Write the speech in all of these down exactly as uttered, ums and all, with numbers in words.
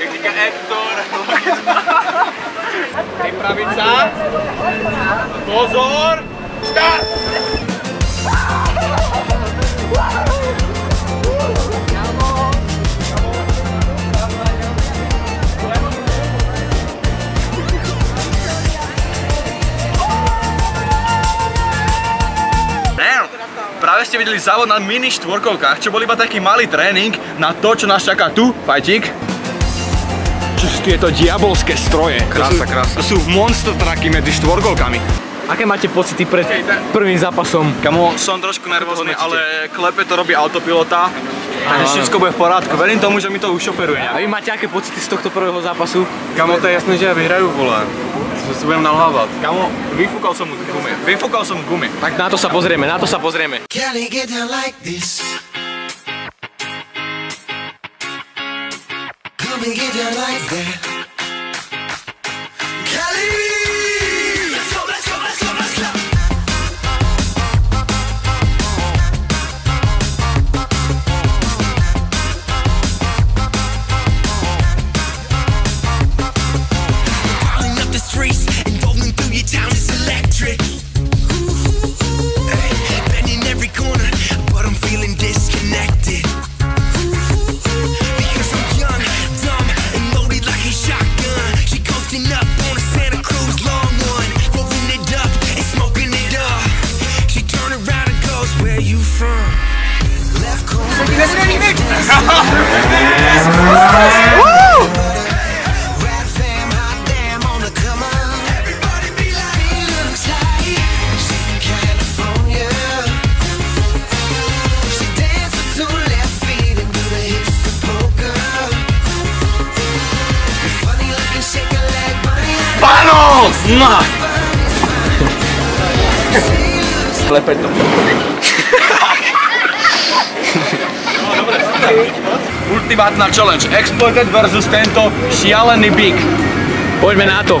jak říká Ektor. Hej, pravica. Pozor. Start. Práve ste videli závod na mini štvorkolkách, čo bol iba taký malý tréning na to, čo nás čaká tu, Fajtiikk. Čo sú tieto diabolské stroje? Krása, krása. To sú monster traky medzi štvorkolkami. Aké máte pocity pred prvým zápasom? Kamo, som trošku nervózny, ale Klepeto robí autopilota. Takže všetko bude v porádku. Verím tomu, že mi to ušoferuje. A vy máte aké pocity z tohto prvého zápasu? Kamo, to je jasné, že ja vyhrajú, vole. Že si budem nalhávat. Kamo, vyfukal som mu gumy. Vyfukal som gumy. Tak na to sa pozrieme, na to sa pozrieme. No! Klepeto. Ultimátna challenge. Exploited versus tento šialený bík. Poďme na to.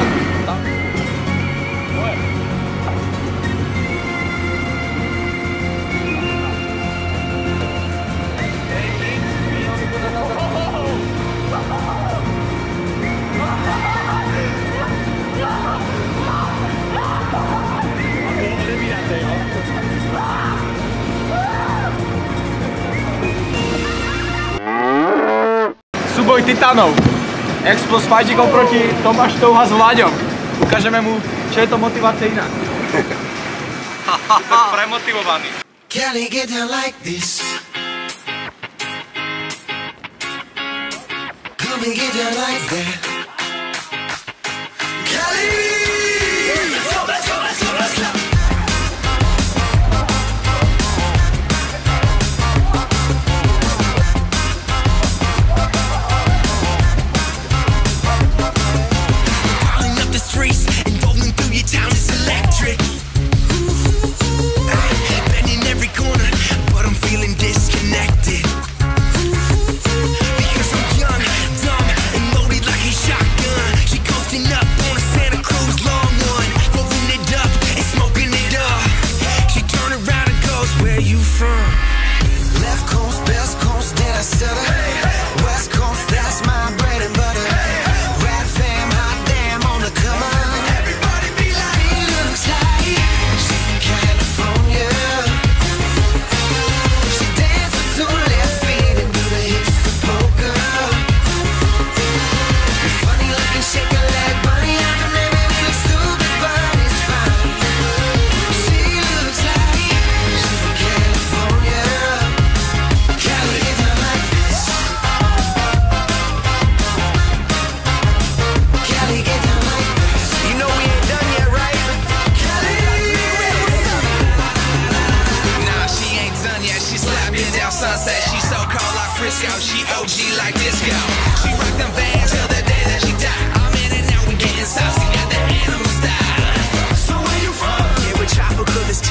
Súboj titánov. Expo s Fajtiikkom proti Tomáš Touha s Vláďom. Ukážeme mu, že je to motivace iná. Tak premotivovaný.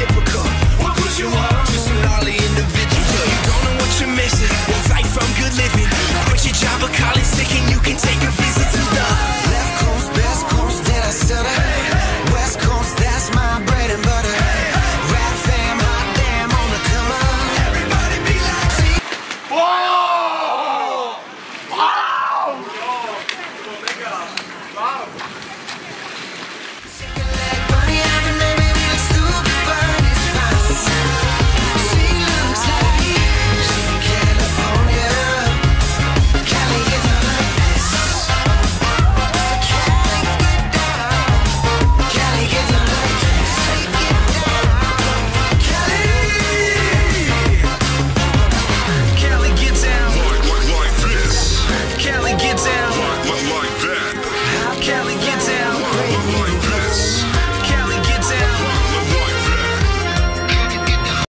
Typical.